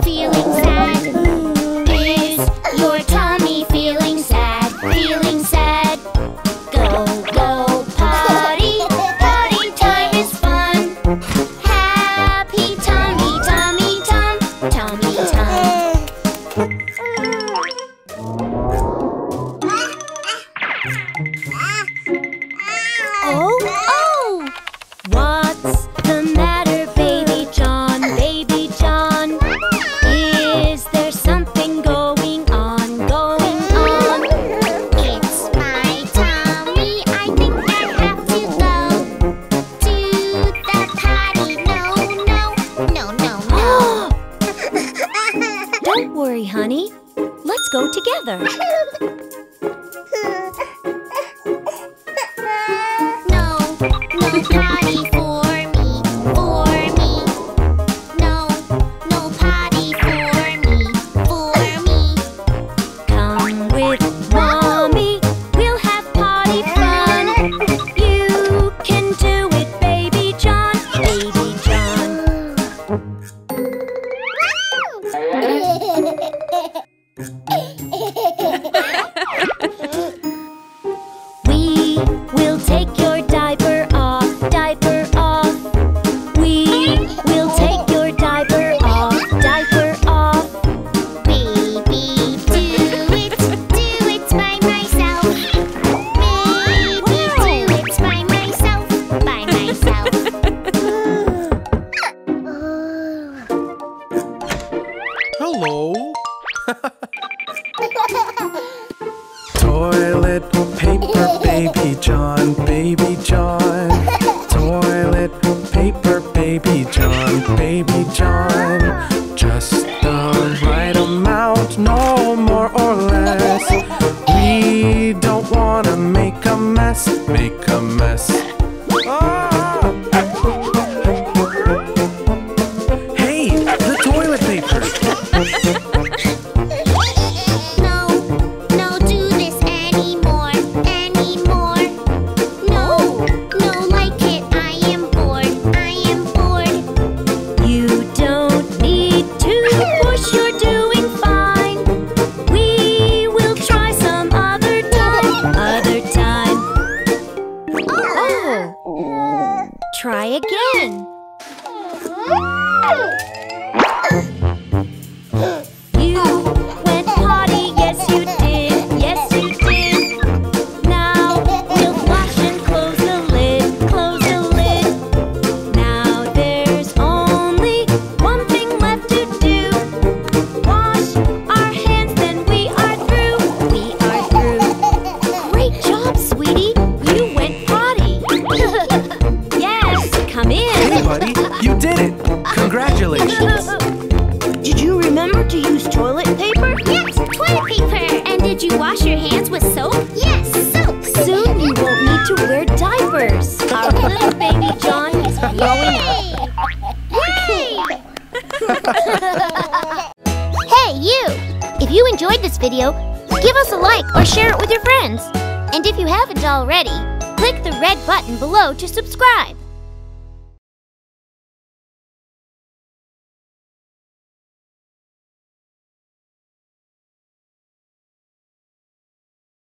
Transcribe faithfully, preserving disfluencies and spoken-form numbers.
feeling sad? Is your tummy feeling sad? Feeling sad? Go, go, potty, potty time is fun. Happy tummy, tummy, tum, tummy, tum. Oh, oh! What's the matter? Go together. No, no potty for me, for me. No, no potty for me, for me. Come with mommy, we'll have potty fun. You can do it, Baby John, Baby John. We will take your diaper off, diaper off. We will take your diaper off, diaper off. Baby, do it, do it by myself. Baby, do it by myself, by myself. Hello. Toilet paper, Baby John, Baby John. Toilet paper, Baby John, Baby John. Just the right amount, no more or less. We don't wanna make a mess, make a mess. Ah! Hey, the toilet paper! Try again. You went potty, yes you did, yes you did. Now we'll wash and close the lid, close the lid. Now there's only one thing left to do. Wash our hands, then we are through, we are through. Great job, sweetie, you went potty. Hey buddy, you did it! Congratulations! Did you remember to use toilet paper? Yes, toilet paper! And did you wash your hands with soap? Yes, soap! Soon you won't need to wear diapers! Our little Baby John is growing up! Yay! Hey you! If you enjoyed this video, give us a like or share it with your friends! And if you haven't already, click the red button below to subscribe!